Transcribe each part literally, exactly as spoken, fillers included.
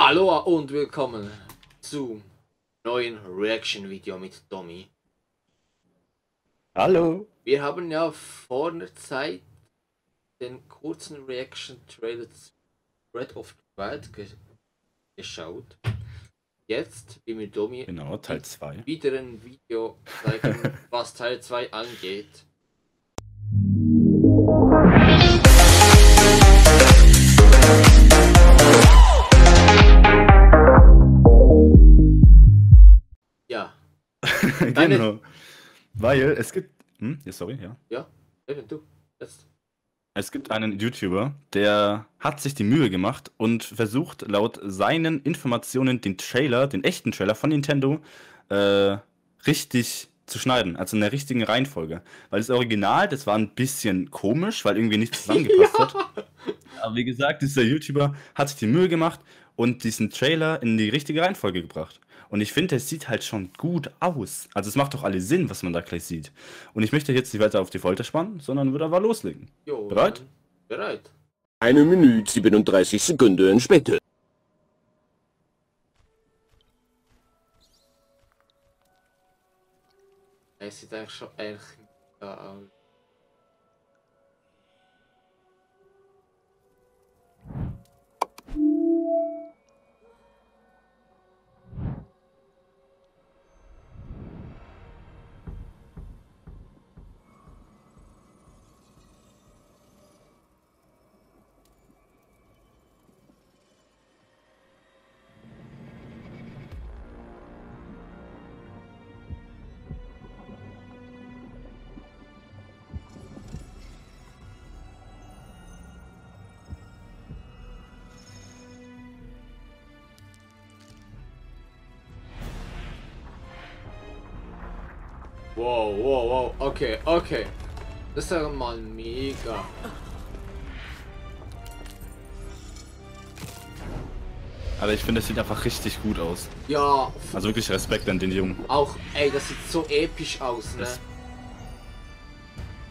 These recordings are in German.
Hallo und willkommen zum neuen Reaction-Video mit Domi. Hallo. Wir haben ja vor einer Zeit den kurzen Reaction-Trailer zu Breath of the Wild ge geschaut. Jetzt will mir Domi genau, Teil zwei. Wieder ein Video zeigen, was Teil zwei angeht. Genau, weil es gibt, hm, ja, sorry, ja. Ja, du, jetzt. Es gibt einen YouTuber, der hat sich die Mühe gemacht und versucht laut seinen Informationen den Trailer, den echten Trailer von Nintendo, äh, richtig zu schneiden, also in der richtigen Reihenfolge. Weil das Original, das war ein bisschen komisch, weil irgendwie nichts zusammengepasst ja. hat. Aber wie gesagt, dieser YouTuber hat sich die Mühe gemacht und diesen Trailer in die richtige Reihenfolge gebracht. Und ich finde, es sieht halt schon gut aus. Also es macht doch alles Sinn, was man da gleich sieht. Und ich möchte jetzt nicht weiter auf die Folter spannen, sondern würde aber loslegen. Jo, bereit? Bereit. Eine Minute, siebenunddreißig Sekunden später. Es sieht eigentlich schon echt da aus. Wow, wow, wow, okay, okay. Das ist ja mal mega. Aber ich finde, das sieht einfach richtig gut aus. Ja. Also wirklich Respekt an den Jungen. Auch, ey, das sieht so episch aus, ne? Das,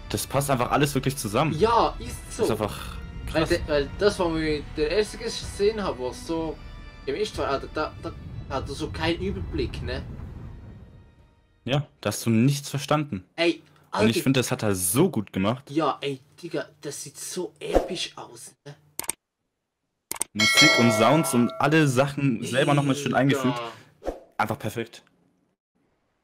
das passt einfach alles wirklich zusammen. Ja, ist so. Das ist einfach krass. Weil, weil das, was wir der erste gesehen haben, was so gemischt war, Alter, da, da hatte so keinen Überblick, ne? Ja, da hast du nichts verstanden. Ey, Alter. Und ich finde, das hat er so gut gemacht. Ja, ey, Digga, das sieht so episch aus, ne? Musik und Sounds und alle Sachen selber nochmal schön eingefügt. Einfach perfekt.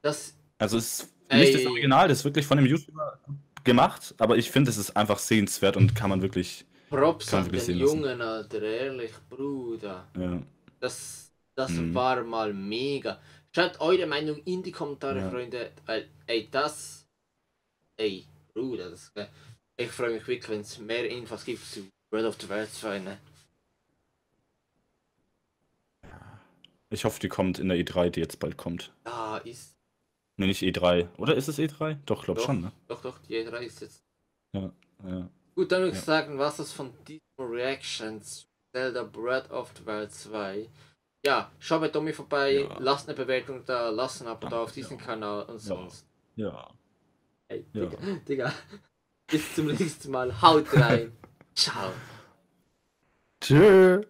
Das... Also es ist ey. nicht das Original, das ist wirklich von dem YouTuber gemacht, aber ich finde, es ist einfach sehenswert und kann man wirklich... Props an den Jungen, Alter, ehrlich, Bruder. Ja. Das, das mhm. war mal mega. Schreibt eure Meinung in die Kommentare, ja. Freunde, weil, ey, das, ey, Bruder, das, ich freue mich wirklich, wenn es mehr Infos gibt zu Breath of the Wild zwei, ne? Ich hoffe, die kommt in der E drei, die jetzt bald kommt. Ah, ist... Ne, nicht E drei, oder ist es E drei? Doch, glaub doch, schon, ne? Doch, doch, die E drei ist jetzt... Ja, ja. Gut, dann würde ich ja. sagen, was ist von diesen Reactions Zelda Breath of the Wild zwei? Ja, schau bei Domi vorbei, ja. lasst eine Bewertung da, lasst ein Abo da auf diesen ja. Kanal und sonst. Ja. ja. Ey, Digga, ja. Digga, bis zum nächsten Mal, haut rein. Ciao. Tschö.